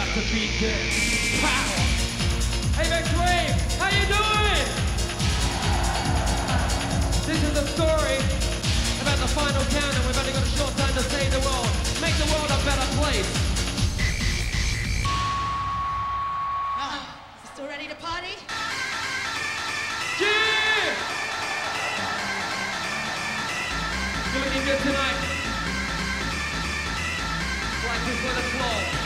got to beat this power. Avex Rave, how you doing? This is the story about the final count, and we've only got a short time to save the world. Make the world a better place. Still ready to party? Yeah! You're looking good tonight. Like this on the floor.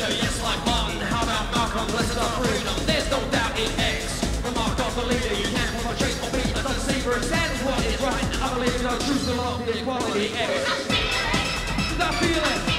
Yes, like Martin, how about Malcolm, blessed our freedom, there's no doubt in X. The mark of the leader, you can't form a chase or beat a deceiver, examine what is right, I believe in our truth, the love, the equality, X. I feel it!